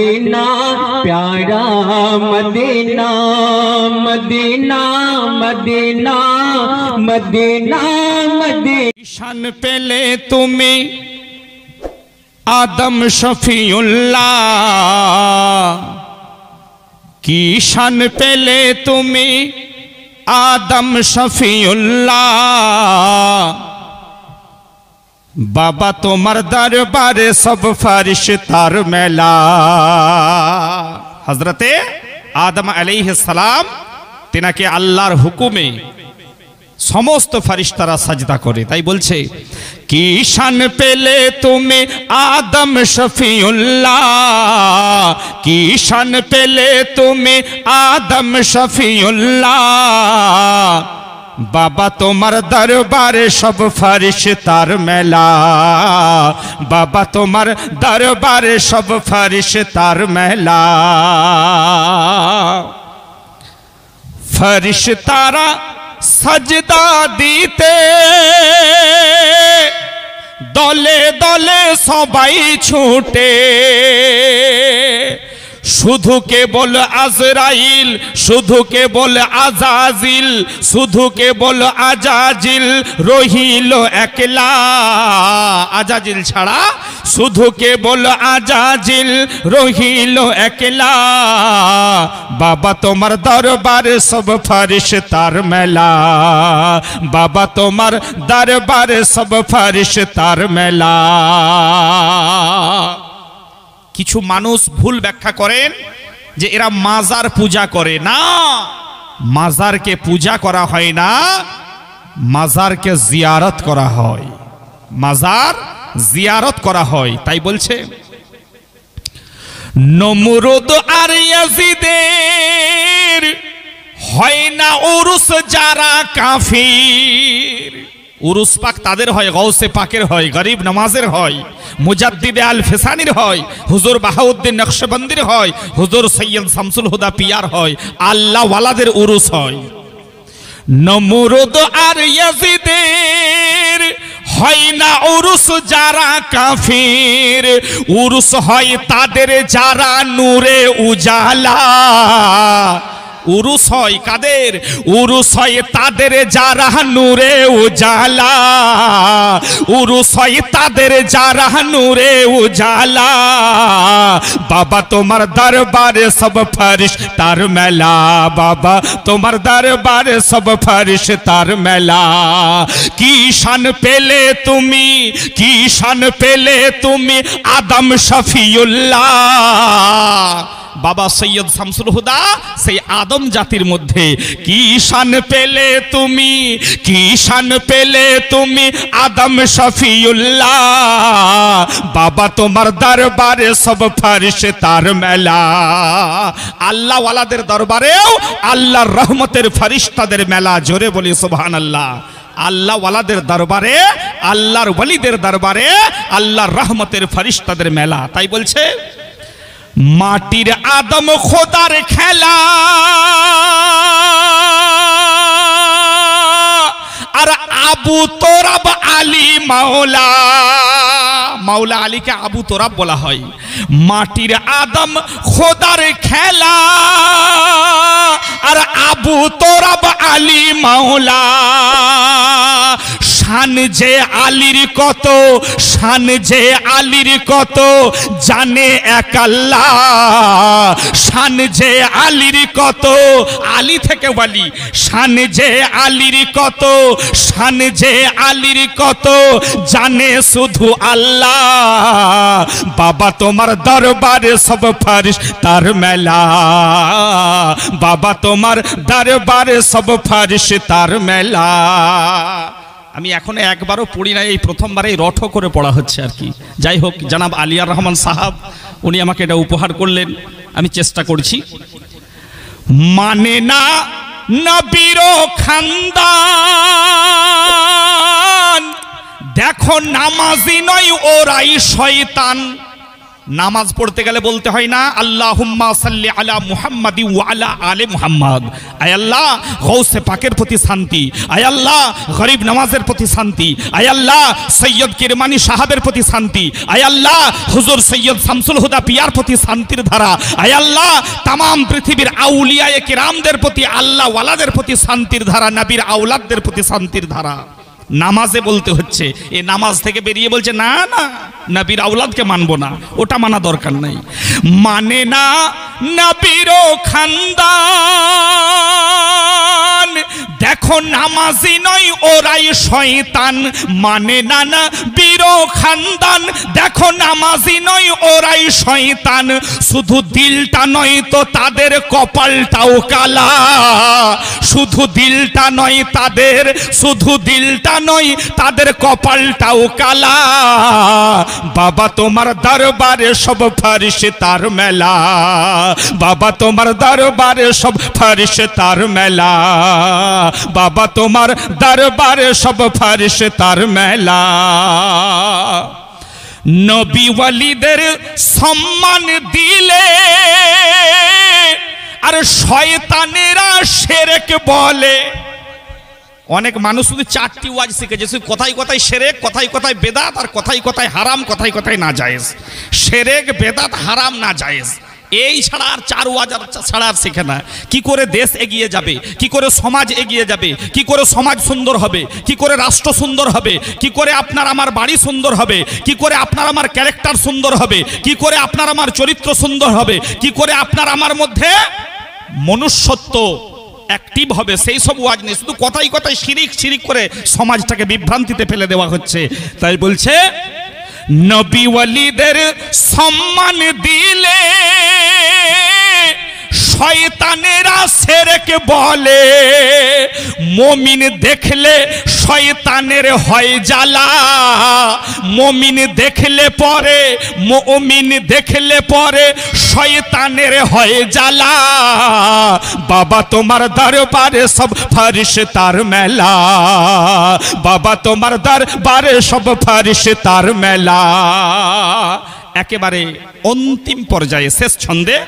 Medina प्यारा Medina Medina Medina Medina Medina. शन पे ले तुम्हें आदम शफी उल्लाह की शन पे ले तुम्हें आदम शफी उल्लाह। बाबा तोमर दरबार सब फरिश्तार मेला। हजरते आदम अलैहिस्सलाम तिनाके आल्लार हुकुमे समस्त फरिश्तारा सजदा करे। ताई बोलछे कि शान पेले तुमे आदम शफी उल्लाह, कि शान पेले तुमे आदम शफी उल्लाह। बाबा तोमर दरबार सब फरिश्तार मेला। बाबा तोमर दरबार सब फरिश्तार मेला। फरिश्तारा सजदा दीते दले दले सबाई छूटे। शुधु केवल आजराइल शुधु केवल आजाजिल शुधु केवल आजाजिल रहिल एकला। आजाजिल छाड़ा शुधु केवल आजाजिल रहिल एकला। बाबा तोमार दरबार सब फरिश्तार मेला। बाबा तोमार दरबार सब फरिश्तार मेला। किछु मानुष भूल व्याख्या करें जे एरा माजार पूजा करे ना। माजार के पूजा करा है ना, माजार के जियारत करा है। माजार जियारत करा है। ताई बोलछे नमरुद आर यजीदेर है ना उरुस जारा काफिर। उरुस पाक तादेर है, गौसे पाकेर है, गरीब नमाजेर है, मुजद्दिद अल-फिसानीर है, हुजूर बहाउद्दीन नक्शबंदीर है, हुजूर सैयद शामसुल हुदा पियार है, आल्ला वालादेर उरुस है। नमरुद आर यजीदेर है ना उरुस जारा काफिर। उरुस है तादेर जारा नूरे उजाला। उरुस है कादेर उरुस है तादेर जारा नूरे उजाला। उरुस है तादेर जारा नूरे उजाला। बाबा तोमार दरबार सब फरिश्तार मेला। बाबा तोमार दरबार सब फरिश्तार मेला। की शान पेले तुमी की शान पेले तुमी आदम शफी उल्लाह। बाबा सैयद शामसुल हुदा से आदम जातिर मध्य की शान पेले तुमी आदम शफी उल्लाह। बाबा तोमार दरबारे सब फरिश्तार मेला। आल्ला वालादेर दरबारे आल्ला रहमतेर फरिश्तादेर मेला। जोरे बोली सुभान अल्लाह। आल्ला वालादेर दरबारे आल्लार वलीदेर दरबारे आल्ला रहमतेर फरिश्तादेर मेला। ताई बोलछे माटिर आदम खोदार खेला और आबू तुरब आली मौला। मौला आली के आबू तुरब बोला है। माटिर आदम खोदार खेला और आबू तुरब आली मौला। शान जे आलिर कत जाने एक अल्लाह। शान जे आलिर कत आली थेके वाली। शान जे आलिर कत जाने शुधु अल्लाह। बाबा तोमार दरबारे सब फरिश्तार मेला। बाबा तोमार दरबारे सब फरिश्तार मेला। आमी एखोनो एकबारो पढ़ी ना, ये प्रथमबारे रटो करे पढ़ा होच्छे आर कि। जाई होक जनाब आलियार रहमान साहेब उनी आमाके एटा उपहार करलेन। आमी चेष्टा करछि। माने ना नबीरो खानदान देखो नामाजी नय ओराई शयतान। नामाज पढ़ते गले बोलते हैं ना अल्लाहुम्मा सल्लि अला मुहम्मदी व अला आले मुहम्मद। आय अल्लाह गौसे पाकेर प्रति शांति, आय अल्लाह गरीब नवाजेर प्रति शांति, आय अल्लाह सैयद किरमानी साहेबेर प्रति शांति, आय अल्लाह हुजूर सैयद शामसुल हुदा पियार प्रति शांतिर धारा, आय अल्लाह तमाम पृथ्वीर आउलियाए किरामदेर प्रति अल्लाह वालादेर प्रति शांतिर धारा, नबीर औलाददेर प्रति शांतिर धारा। नामाजे बोलते হচ্ছে এই নামাজ থেকে বেরিয়ে বলছে না না নবীর আওলাদকে মানবো না, ওটা মানা দরকার নাই। মানে না নবীর খানদান, দেখো নামাজি নয় ওরাই শয়তান। মানে না নবীর খানদান, দেখো নামাজি নয় ওরাই শয়তান। শুধু দিলটা নয় তো তাদের কপালটাও কালা, শুধু দিলটা নয় তাদের, শুধু দিলটা নয় তাদের কপালটাও কালা। बाबा तोमार दरबारे सब फरिश्तार मेला, बाबा तोमार दरबारे सब फरिश्तार मेला, बाबा तोमार दरबारे सब फरिश्तार मेला। नबी वालीदेर सम्मान दिले और शयतानेरा शेरेक बोले। अनेक मानुष शुद्ध चारटी वाज शिखे कथाय कथाय शेरेक, कथाय कथाय बेदात और कथाय कथाय हराम, कथाय कथाय ना जायज। शेरेक बेदात हराम ना जायज এই ছাড়া আর চার ওয়াজ ছাড়া আর শেখে না। কী করে দেশ এগিয়ে যাবে, কী করে সমাজ এগিয়ে যাবে, কী করে সমাজ সুন্দর হবে, কী করে রাষ্ট্র সুন্দর হবে, কী করে আপনার আমার বাড়ি সুন্দর হবে, কী করে আপনার আমার ক্যারেক্টার সুন্দর হবে, কী করে আপনার আমার চরিত্র সুন্দর হবে, কী করে আপনার আমার মধ্যে মনুষ্যত্ব অ্যাক্টিভ হবে, সেই সব ওয়াজ নেই। শুধু কথাই কথাই শিরিক শিরিক করে সমাজটাকে বিভ্রান্তিতে ফেলে দেওয়া হচ্ছে। তাই বলছে নবী ওয়ালিদের সম্মান দিলে শয়তানেরা সেরেক বলে। মুমিন দেখলে শয়তানের হয় জ্বালা, মুমিন দেখলে পরে, মুমিন দেখলে পরে শয়তানের হয় জ্বালা। বাবা তোমার দরবারে সব ফেরেশতার মেলা, বাবা তোমার দরবারে সব ফেরেশতার মেলা। একেবারে अंतिम পর্যায়ে শেষ ছন্দে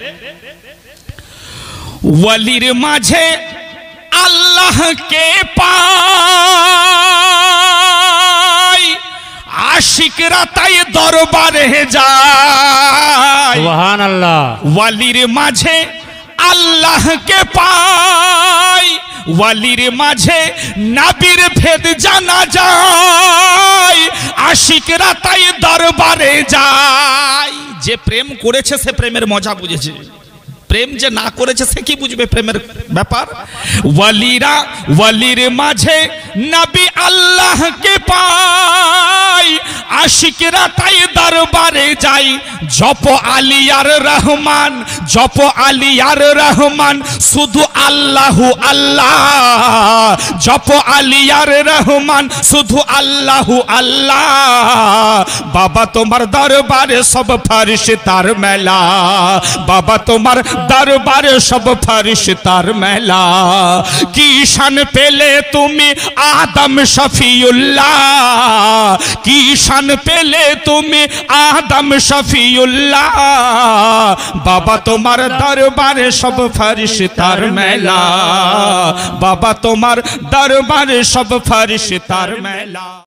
वलीर माझे अल्लाह के पाई, आशिकरा ताई दरबार है जाए। सुभान अल्लाह। वलीर माझे अल्लाह के पाई, वालिर माझे नबीर भेद जाना जाए। आशिकरा ताई दरबारे जाए। जे प्रेम करेछे से प्रेमेर मजा बुझेछे, प्रेम जे ना करेছে সে কি বুঝবে প্রেমের ব্যাপার। ওয়ালিরা ওয়ালির মাঝে নবী আল্লাহ কে পায়, আশিকরা তাই দরবারে যাই। জপ আলী আর রহমান, জপ আলী আর রহমান, শুধু আল্লাহু আল্লাহ। জপ আলী আর রহমান, শুধু আল্লাহু আল্লাহ। বাবা তোমার দরবারে সব ফেরেশতার মেলা, বাবা তোমার दरबारे सब फरिश्तार मेला। किशन पेले तुमी आदम शफी उल्लाह, किशन पेले तुमी आदम शफी उल्लाह। बाबा तुम्हार दरबारे सब फरिश्तार मेला, बाबा तुम्हार दरबारे सब फरिश्तार मेला।